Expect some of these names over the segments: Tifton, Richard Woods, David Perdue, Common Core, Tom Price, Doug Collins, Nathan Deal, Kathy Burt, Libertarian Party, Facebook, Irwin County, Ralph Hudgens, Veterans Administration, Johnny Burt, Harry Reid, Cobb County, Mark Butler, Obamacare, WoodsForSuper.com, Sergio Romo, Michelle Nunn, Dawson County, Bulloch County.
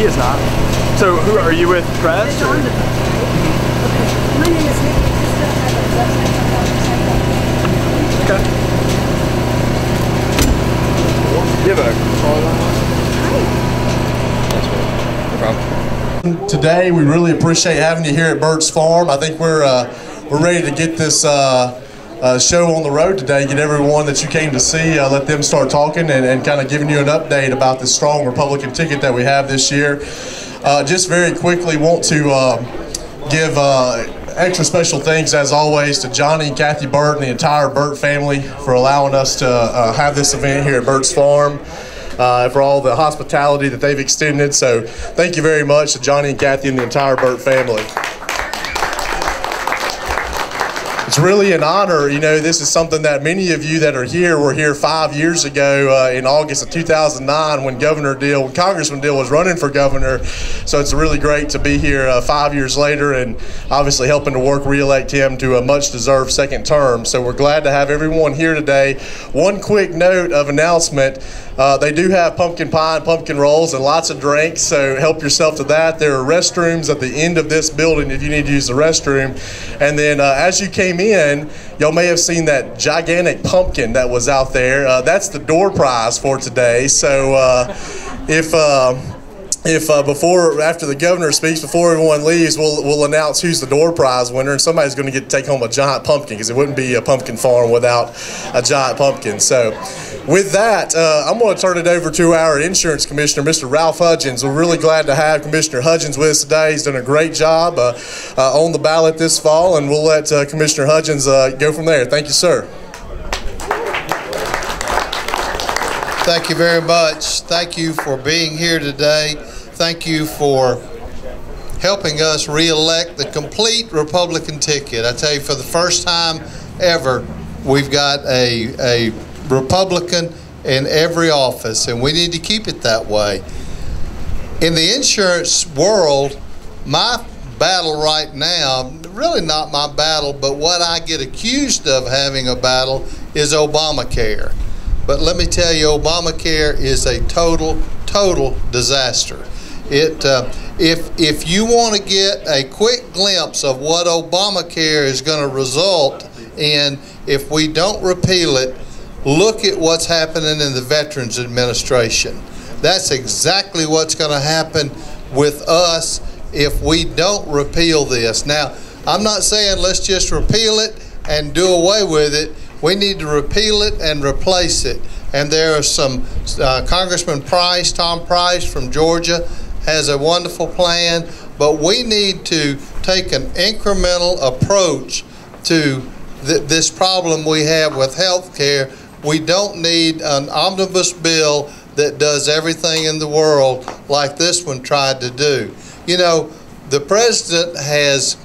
He is not. So who are you with, Press? My name is Nathan. Okay. You have a call on? Hi. No problem. Today we really appreciate having you here at Burt's Farm. I think we're ready to get this show on the road today, get everyone that you came to see, let them start talking and kind of giving you an update about the strong Republican ticket that we have this year. Just very quickly want to give extra special thanks as always to Johnny and Kathy Burt and the entire Burt family for allowing us to have this event here at Burt's Farm, for all the hospitality that they've extended. So thank you very much to Johnny and Kathy and the entire Burt family. It's really an honor. You know, this is something that many of you that are here were here 5 years ago in August of 2009 when Congressman Deal was running for governor. So it's really great to be here 5 years later and obviously helping to re-elect him to a much-deserved second term. So we're glad to have everyone here today. One quick note of announcement. They do have pumpkin pie and pumpkin rolls and lots of drinks, so help yourself to that. There are restrooms at the end of this building if you need to use the restroom. And then as you came in, y'all may have seen that gigantic pumpkin that was out there. That's the door prize for today. So if after the governor speaks, before everyone leaves, we'll announce who's the door prize winner, and somebody's going to get to take home a giant pumpkin, because it wouldn't be a pumpkin farm without a giant pumpkin. So with that, I'm going to turn it over to our insurance commissioner, Mr. Ralph Hudgens. We're really glad to have Commissioner Hudgens with us today. He's done a great job on the ballot this fall, and we'll let Commissioner Hudgens go from there. Thank you, sir. Thank you very much. Thank you for being here today. Thank you for helping us re-elect the complete Republican ticket. I tell you, for the first time ever, we've got a Republican in every office, and we need to keep it that way. In the insurance world, my battle right now, really not my battle, but what I get accused of having a battle is Obamacare. But let me tell you, Obamacare is a total, total disaster. It, if you want to get a quick glimpse of what Obamacare is going to result in if we don't repeal it, look at what's happening in the Veterans Administration. That's exactly what's going to happen with us if we don't repeal this. Now, I'm not saying let's just repeal it and do away with it. We need to repeal it and replace it. And there are some, Congressman Price, Tom Price from Georgia, has a wonderful plan, but we need to take an incremental approach to this problem we have with health care. We don't need an omnibus bill that does everything in the world like this one tried to do. You know, the president has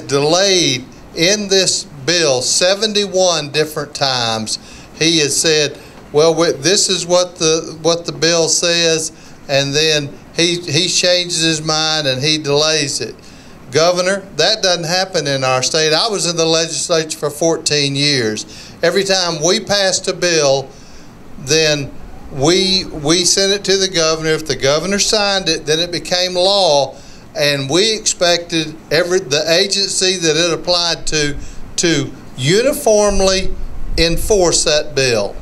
delayed in this bill 71 different times. He has said, well, this is what the bill says, and then he changes his mind and he delays it. Governor, that doesn't happen in our state. I was in the legislature for 14 years. Every time we passed a bill, then we sent it to the governor. If the governor signed it, then it became law, and we expected the agency that it applied to uniformly enforce that bill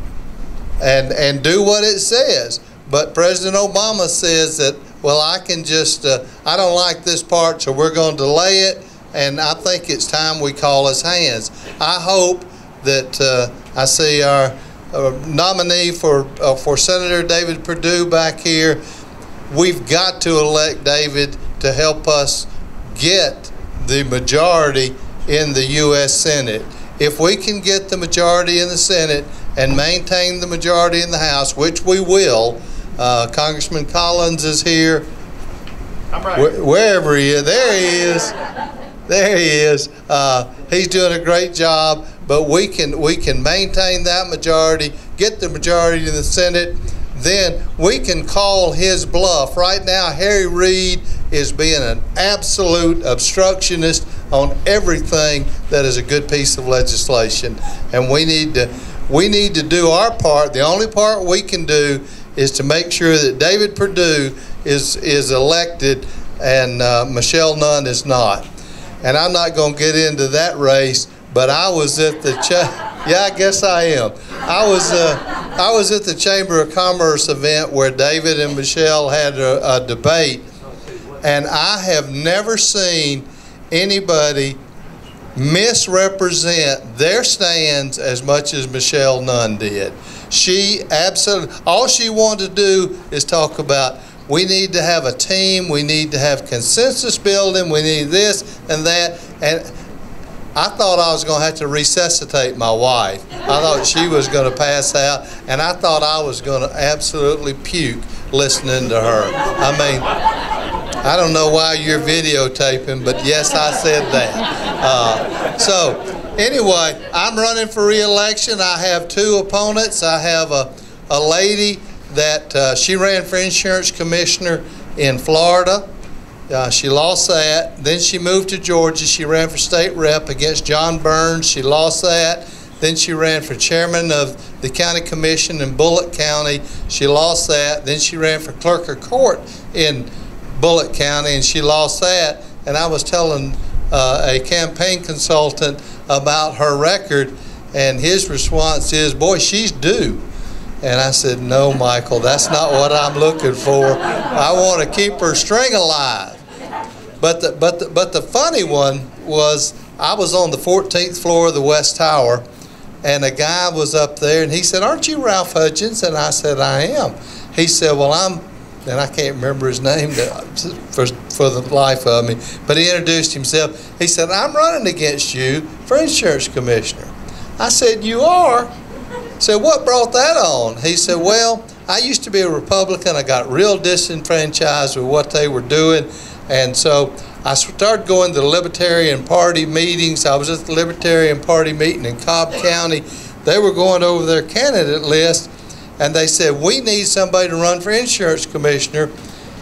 and do what it says. But President Obama says that, well, I can just, I don't like this part, so we're going to delay it, and I think it's time we call his hands. I hope that I see our nominee for Senator David Perdue back here. We've got to elect David to help us get the majority in the U.S. Senate. If we can get the majority in the Senate and maintain the majority in the House, which we will, Congressman Collins is here. I'm right. Wherever he is, there he is. There he is. He's doing a great job, but we can maintain that majority, get the majority in the Senate, then we can call his bluff. Right now, Harry Reid is being an absolute obstructionist on everything that is a good piece of legislation, and we need to do our part. The only part we can do is to make sure that David Perdue is elected and Michelle Nunn is not. And I'm not going to get into that race, but I was at the yeah, I guess I am. I was at the Chamber of Commerce event where David and Michelle had a debate, and I have never seen anybody misrepresent their stands as much as Michelle Nunn did. She absolutely, all she wanted to do is talk about, we need to have a team, we need to have consensus building, we need this and that. And I thought I was going to have to resuscitate my wife. I thought she was going to pass out, and I thought I was going to absolutely puke listening to her. I mean, I don't know why you're videotaping, but yes, I said that. So anyway, I'm running for re-election. I have two opponents. I have a lady that she ran for insurance commissioner in Florida. She lost that. Then she moved to Georgia. She ran for state rep against John Burns. She lost that. Then she ran for chairman of the county commission in Bulloch County. She lost that. Then she ran for clerk of court in Bulloch County, and she lost that. And I was telling a campaign consultant about her record, and his response is, boy, she's due. And I said, no, Michael, that's not what I'm looking for. I want to keep her string alive. But the funny one was, I was on the 14th floor of the West Tower, and a guy was up there, and he said, aren't you Ralph Hudgens? And I said, I am. He said, well, I'm, and I can't remember his name for the life of me, but he introduced himself. He said, I'm running against you for insurance commissioner. I said, you are? Said, what brought that on? He said, well, I used to be a Republican. I got real disenfranchised with what they were doing. And so I started going to the Libertarian Party meetings. I was at the Libertarian Party meeting in Cobb County. They were going over their candidate list, and they said, we need somebody to run for insurance commissioner.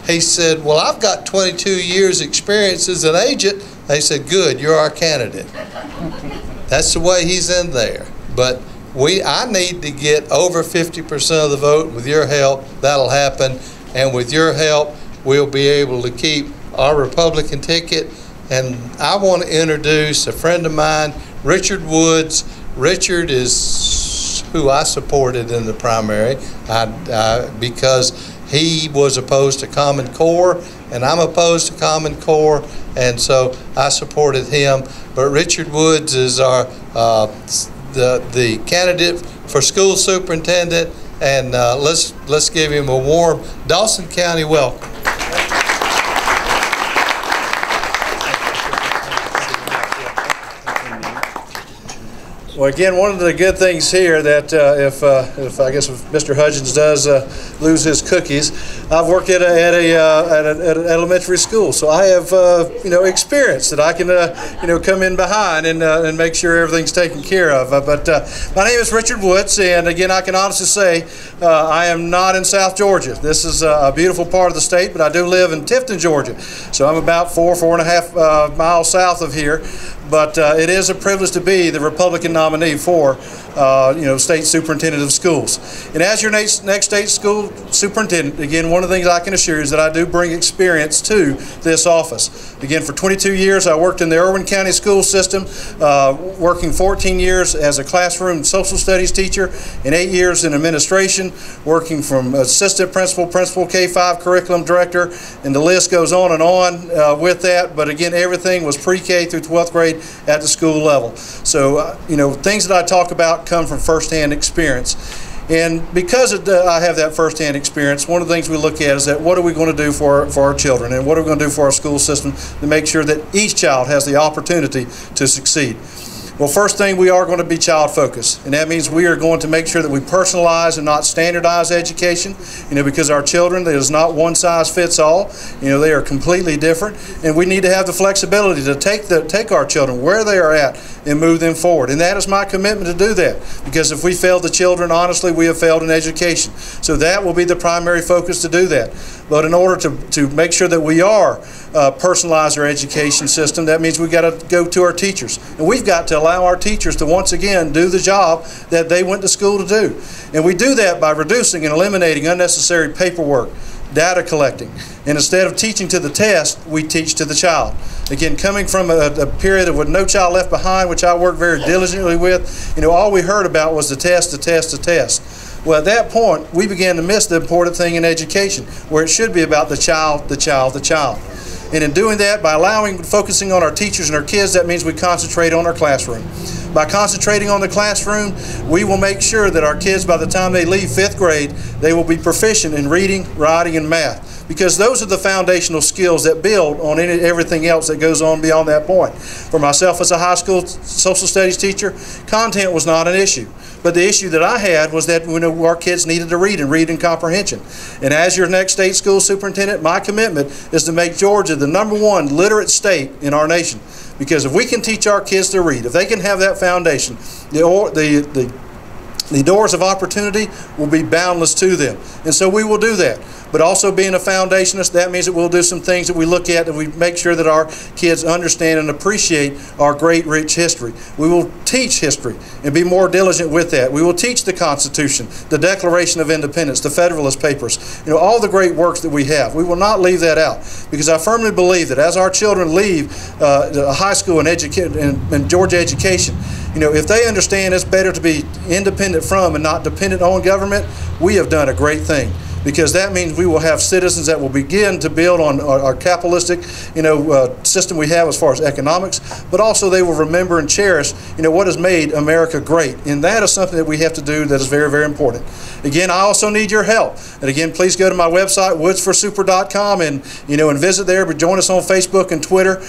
He said, well, I've got 22 years experience as an agent. They said, good, you're our candidate. That's the way he's in there. But I need to get over 50% of the vote. With your help, that'll happen. And with your help, we'll be able to keep our Republican ticket. And I want to introduce a friend of mine, Richard Woods. Richard is who I supported in the primary because he was opposed to Common Core, and I'm opposed to Common Core, and so I supported him. But Richard Woods is our the candidate for school superintendent, and let's give him a warm Dawson County welcome. Well, again, one of the good things here that if Mr. Hudgens does lose his cookies, I've worked at an elementary school, so I have experience that I can come in behind and make sure everything's taken care of. But my name is Richard Woods, and again, I can honestly say I am not in South Georgia. This is a beautiful part of the state, but I do live in Tifton, Georgia, so I'm about four and a half miles south of here. But it is a privilege to be the Republican nominee for state superintendent of schools. And as your next state school superintendent, again, one of the things I can assure you is that I do bring experience to this office. Again, for 22 years, I worked in the Irwin County school system, working 14 years as a classroom social studies teacher and 8 years in administration, working from assistant principal, principal K-5 curriculum director, and the list goes on and on with that. But again, everything was pre-K through 12th grade at the school level. So, things that I talk about come from firsthand experience. And because I have that firsthand experience, one of the things we look at is that what are we going to do for our children, and what are we going to do for our school system to make sure that each child has the opportunity to succeed. Well, first thing, we are going to be child-focused, and that means we are going to make sure that we personalize and not standardize education, because our children, there is not one size fits all. They are completely different, and we need to have the flexibility to take our children where they are at and move them forward. And that is my commitment to do that, because if we fail the children, honestly, we have failed in education. So that will be the primary focus to do that. But in order to make sure that we are personalize our education system, that means we've got to go to our teachers, and we've got to allow our teachers to once again do the job that they went to school to do. And we do that by reducing and eliminating unnecessary paperwork, data collecting. And instead of teaching to the test, we teach to the child. Again, coming from a period of with No Child Left Behind, which I worked very diligently with, you know, all we heard about was the test, the test, the test. Well, at that point, we began to miss the important thing in education, where it should be about the child, the child, the child. And in doing that, by focusing on our teachers and our kids, that means we concentrate on our classroom. By concentrating on the classroom, we will make sure that our kids, by the time they leave fifth grade, they will be proficient in reading, writing, and math. Because those are the foundational skills that build on everything else that goes on beyond that point. For myself as a high school social studies teacher, content was not an issue. But the issue that I had was that our kids needed to read in comprehension. And as your next state school superintendent, my commitment is to make Georgia the #1 literate state in our nation. Because if we can teach our kids to read, if they can have that foundation, the doors of opportunity will be boundless to them. And so we will do that. But also being a foundationist, that means that we'll do some things that we look at and we make sure that our kids understand and appreciate our great, rich history. We will teach history and be more diligent with that. We will teach the Constitution, the Declaration of Independence, the Federalist Papers, you know, all the great works that we have. We will not leave that out, because I firmly believe that as our children leave high school and Georgia education, you know, if they understand it's better to be independent from and not dependent on government, we have done a great thing. Because that means we will have citizens that will begin to build on our capitalistic, you know, system we have as far as economics, but also they will remember and cherish, you know, what has made America great. And that is something that we have to do that is very, very important. Again, I also need your help. And again, please go to my website, WoodsForSuper.com, and, you know, and visit there, but join us on Facebook and Twitter,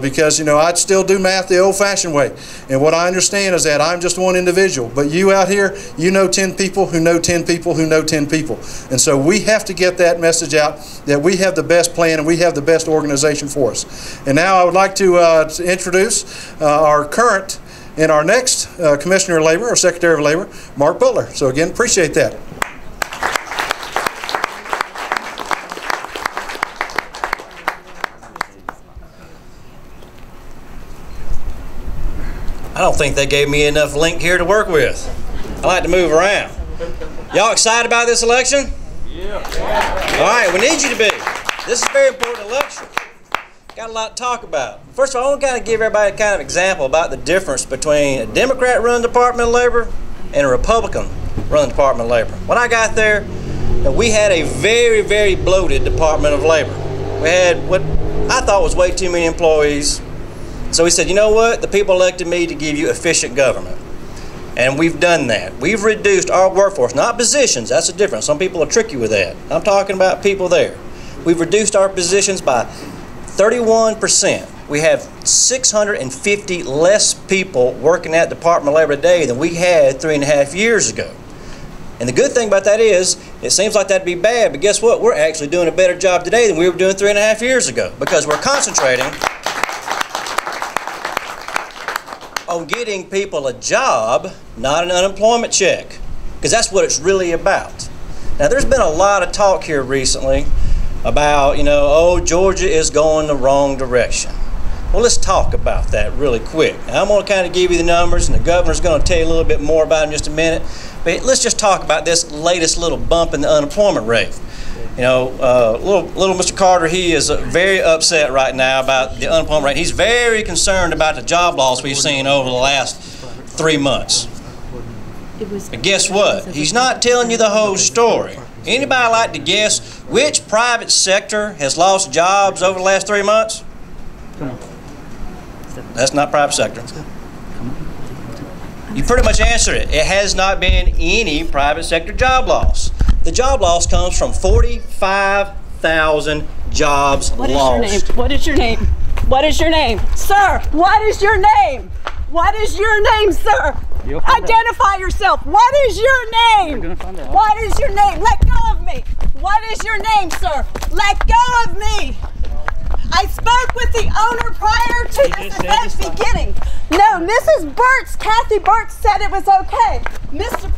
because, you know, I still do math the old-fashioned way. And what I understand is that I'm just one individual, but you out here, you know 10 people who know 10 people who know 10 people. And so we have to get that message out that we have the best plan and we have the best organization for us. And now I would like to introduce our current and our next Commissioner of Labor or Secretary of Labor, Mark Butler. So again, appreciate that. I don't think they gave me enough link here to work with. I like to move around. Y'all excited about this election? Yeah. All right, we need you to be. This is a very important election. Got a lot to talk about. First of all, I want to kind of give everybody a kind of example about the difference between a Democrat-run Department of Labor and a Republican-run Department of Labor. When I got there, we had a very, very bloated Department of Labor. We had what I thought was way too many employees. So we said, you know what? The people elected me to give you efficient government. And we've done that. We've reduced our workforce, not positions, that's the difference. Some people are tricky with that. I'm talking about people there. We've reduced our positions by 31%. We have 650 less people working at Department of Labor today than we had 3.5 years ago. And the good thing about that is, it seems like that'd be bad, but guess what? We're actually doing a better job today than we were doing 3.5 years ago, because we're concentrating on getting people a job, not an unemployment check, because that's what it's really about. Now, there's been a lot of talk here recently about, you know, oh, Georgia is going the wrong direction. Well, let's talk about that really quick. Now, I'm going to kind of give you the numbers, and the governor's going to tell you a little bit more about it in just a minute, but let's just talk about this latest little bump in the unemployment rate. You know, little Mr. Carter, he is very upset right now about the unemployment rate. He's very concerned about the job loss we've seen over the last 3 months. But guess what? He's not telling you the whole story. Anybody like to guess which private sector has lost jobs over the last 3 months? That's not private sector. You pretty much answered it. It has not been any private sector job loss. The job loss comes from 45,000 jobs lost. What is your name? What is your name? What is your name? Sir, what is your name? What is your name, sir? Identify yourself. What is your name? What is your name? Let go of me. What is your name, sir? Let go of me. I spoke with the owner prior to this event's beginning. No, Mrs. Burt's, Kathy Burt said it was okay. Mr.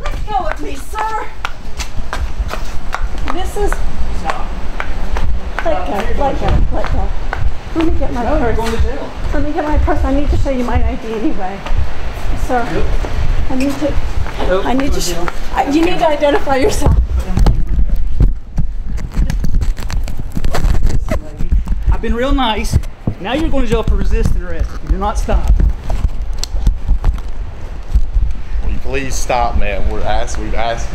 Let go of me, sir. Mrs. Let go. Let me get my purse. Let me get my purse. I need to show you my ID anyway. Sir, I need to show you. You need to identify yourself. I've been real nice. Now you're going to jail for resisting arrest if you do not stop. Will you please stop, man? We've asked you multiple times.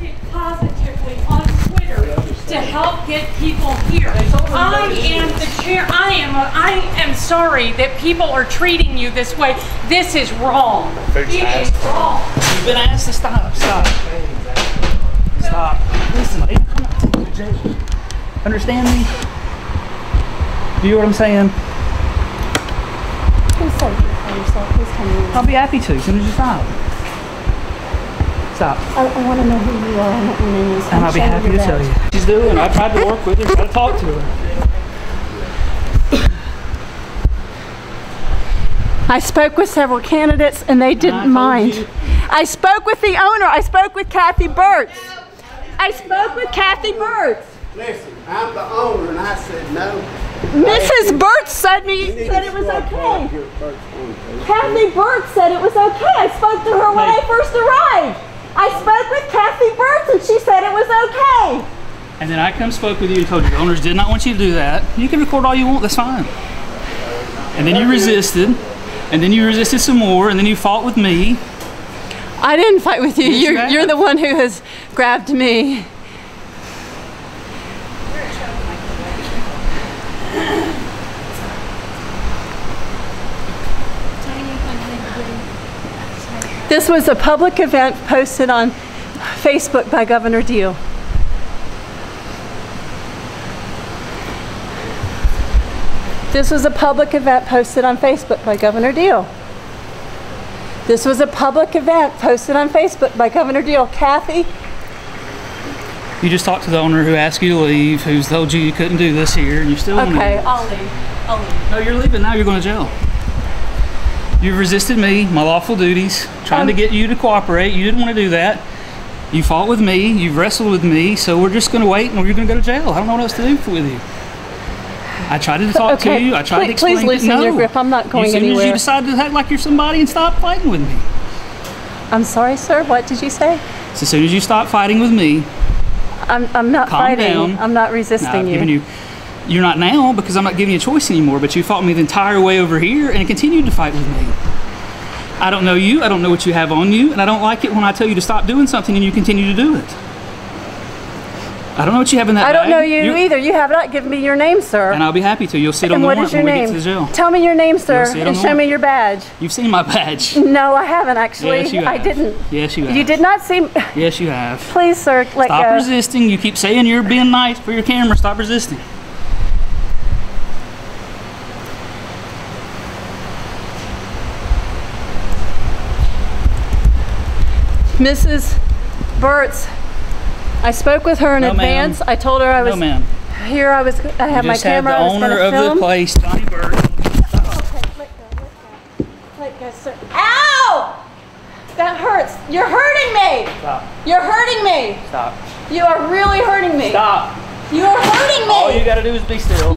We posted positively on Twitter to help get people here. I am the chair. I am sorry that people are treating you this way. This is wrong. It is wrong. You've been asked to stop. Stop. Stop. Listen, I'm not taking you to jail. Understand me? Do you know what I'm saying? Please stop for yourself. Please come in. I'll be happy to as soon as you stop. Stop. I want to know who you are and what your name is. And I'll be happy to tell you. She's doing. I tried to work with her, tried to talk to her. I spoke with several candidates and they didn't mind. You. I spoke with the owner. I spoke with Kathy Burt. I spoke with Kathy Burt. Listen, I'm the owner and I said no. Mrs. Burt said it was okay. Kathy Burt said it was okay. I spoke to her when I first arrived. I spoke with Kathy Burt and she said it was okay. And then I spoke with you and told you the owners did not want you to do that. You can record all you want, that's fine. And then you resisted. And then you resisted some more and then you fought with me. I didn't fight with you. You're the one who has grabbed me. This was a public event posted on Facebook by Governor Deal. This was a public event posted on Facebook by Governor Deal. This was a public event posted on Facebook by Governor Deal. Kathy? You just talked to the owner who asked you to leave, who's told you you couldn't do this here, and you still want to leave. Okay, I'll leave. I'll leave. No, you're leaving now. You're going to jail. You've resisted me, my lawful duties, trying to get you to cooperate. You didn't want to do that. You fought with me. You've wrestled with me. So we're just going to wait, and you're going to go to jail. I don't know what else to do with you. I tried to talk to you. I tried to explain. Please loosen your grip. I'm not going anywhere. As soon as you decide to act like you're somebody and stop fighting with me. I'm sorry, sir. What did you say? So as soon as you stop fighting with me, I'm not fighting. Down. I'm not resisting you. You're not now because I'm not giving you a choice anymore, but you fought me the entire way over here and continued to fight with me. I don't know you, I don't know what you have on you, and I don't like it when I tell you to stop doing something and you continue to do it. I don't know what you have in that bag. I don't know you either. You have not given me your name, sir. And I'll be happy to. You'll sit on the warrant when we get to the jail. Tell me your name, sir, and show me your badge. You've seen my badge. No, I haven't, actually. Yes, you have. I didn't. Yes, you have. You did not see me. Yes, you have. Please, sir, let go. Stop resisting. You keep saying you're being nice for your camera. Stop resisting. Mrs. Burt's, I spoke with her in advance. I told her I was here. I had my camera. I was going to film. You just had the owner of the place, Johnny Burt. Oh, okay, let go, let go, sir. Ow! That hurts. You're hurting me. Stop. You're hurting me. Stop. You are really hurting me. Stop. You are hurting me. All you got to do is be still.